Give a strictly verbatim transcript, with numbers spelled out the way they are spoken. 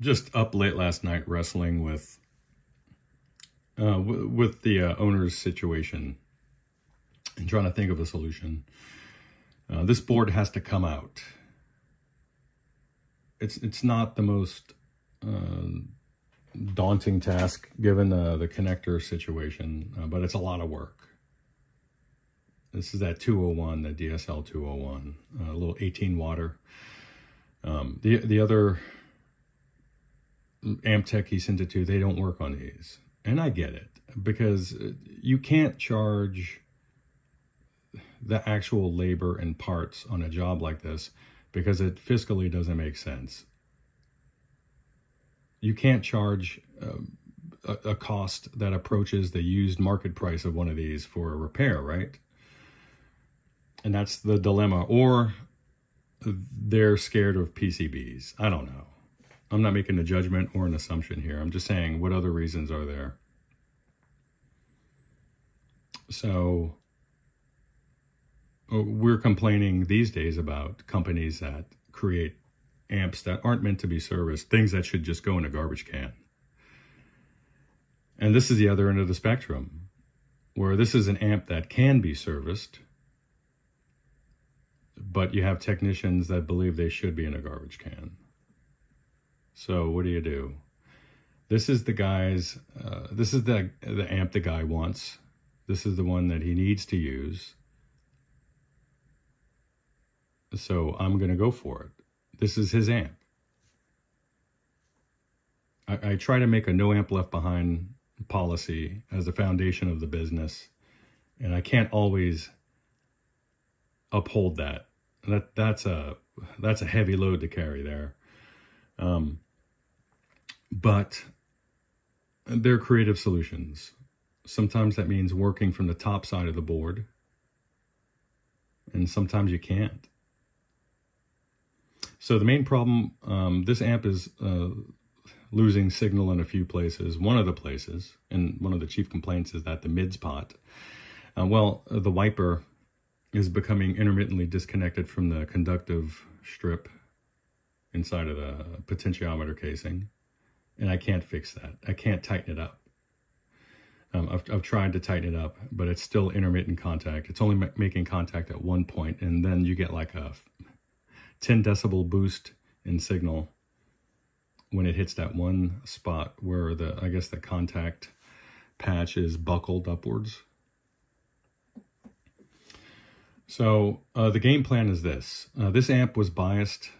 just up late last night wrestling with uh, w with the uh, owner's situation and trying to think of a solution. Uh, this board has to come out. It's it's not the most uh, daunting task given uh, the connector situation, uh, but it's a lot of work. This is that two oh one, the D S L two oh one, a uh, little eighteen water. Um, the the other Amptek he sent it to, they don't work on these, and I get it because you can't charge the actual labor and parts on a job like this because it fiscally doesn't make sense. You can't charge um, a, a cost that approaches the used market price of one of these for a repair, right? And that's the dilemma. Or they're scared of P C Bs. I don't know. I'm not making a judgment or an assumption here. I'm just saying, what other reasons are there? So we're complaining these days about companies that create amps that aren't meant to be serviced, things that should just go in a garbage can. And this is the other end of the spectrum, where this is an amp that can be serviced, but you have technicians that believe they should be in a garbage can. So what do you do? This is the guy's, uh, this is the, the amp the guy wants. This is the one that he needs to use. So I'm going to go for it. This is his amp. I, I try to make a no amp left behind policy as the foundation of the business. And I can't always uphold that. That that's a that's a heavy load to carry there. Um, but they're creative solutions. Sometimes that means working from the top side of the board. And sometimes you can't. So the main problem, um, this amp is uh, losing signal in a few places. One of the places, and one of the chief complaints is that the mids pot, uh, well, the wiper is becoming intermittently disconnected from the conductive strip inside of the potentiometer casing. And I can't fix that. I can't tighten it up. Um, I've, I've tried to tighten it up, but it's still intermittent contact. It's only ma- making contact at one point, and then you get like a ten decibel boost in signal when it hits that one spot where the, I guess the contact patch is buckled upwards. So uh, the game plan is this. Uh, this amp was biased